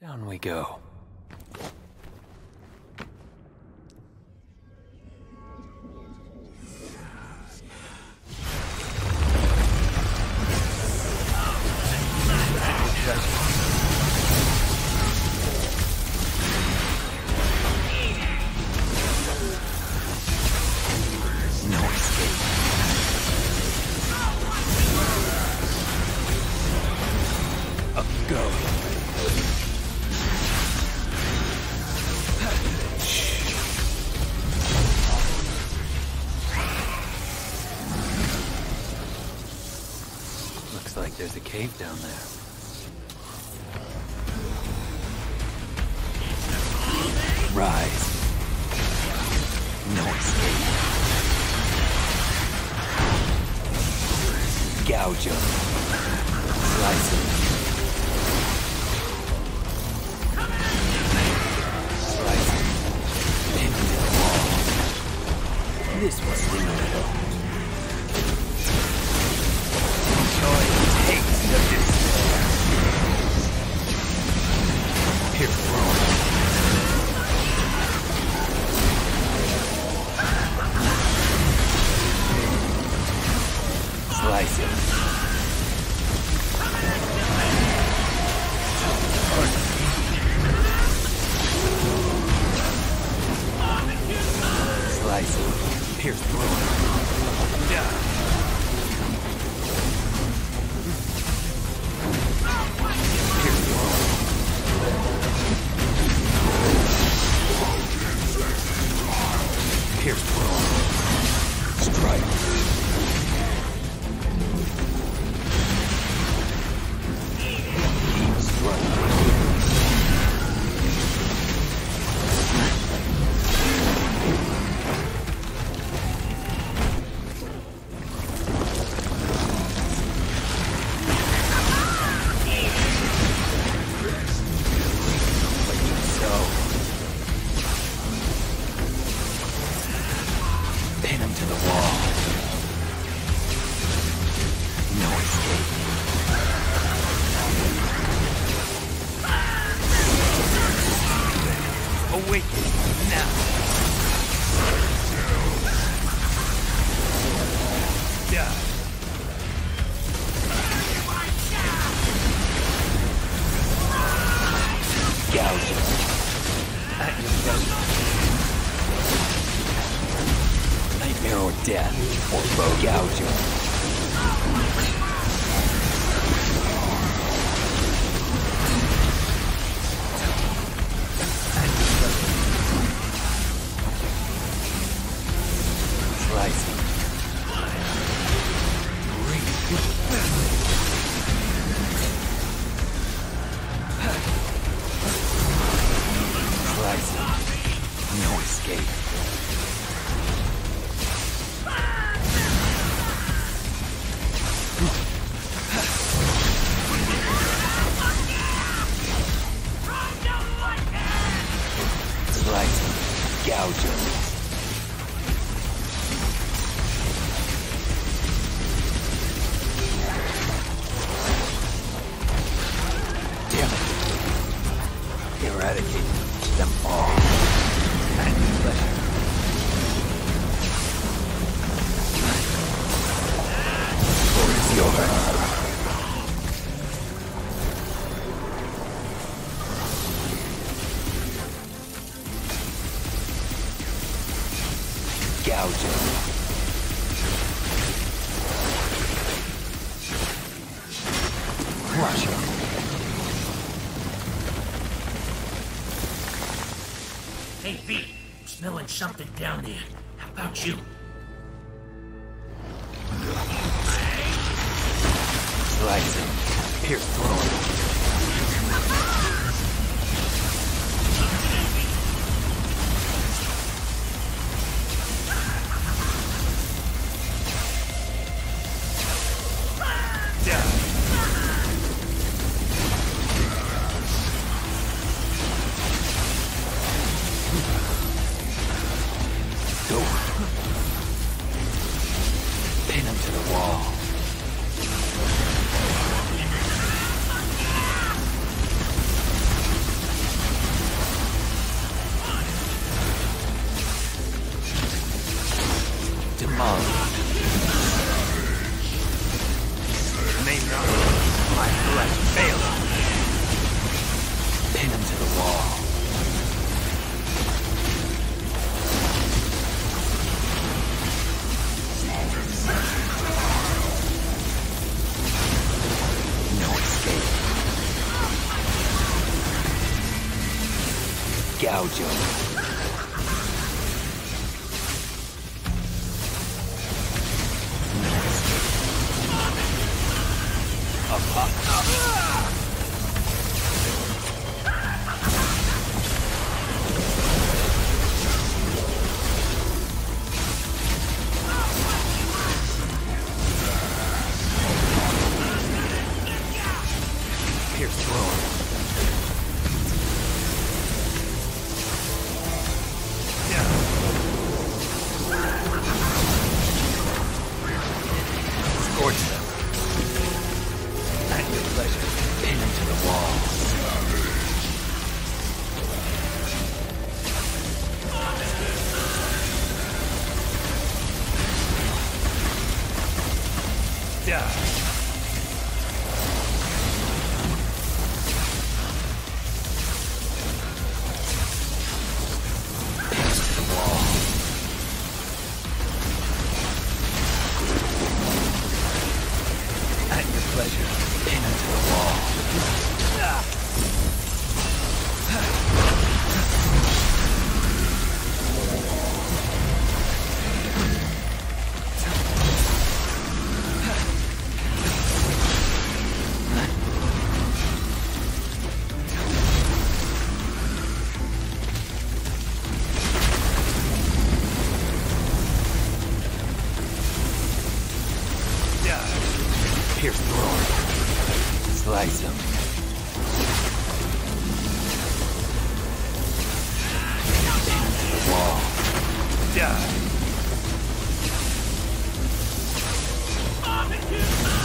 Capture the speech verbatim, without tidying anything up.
Down we go. Like there's a cave down there. Rise. No escape. Gouge him. Slice him. Slice him. Pin him to the wall. This was the middle. Slice him. Slice him. Pierce through him. Yeah. Pierce world. Strike. Strike. Pin him to the wall. No escape. Awaken now. Die. Gouge him. At your throat. Nightmare or death, or bow gouger. Slice him. Slice him. No escape. Slice him. Gouge him. Damn it. Eradicate them all. And pleasure. War is over. Gouge him. Crush him. Hey, B, I'm smelling something down there. How about you? Slice him. Pierce through him. Go. Pin him to the wall. Abram, my breath failed us. Pin him to the wall. No escape. Gouge him. Yeah.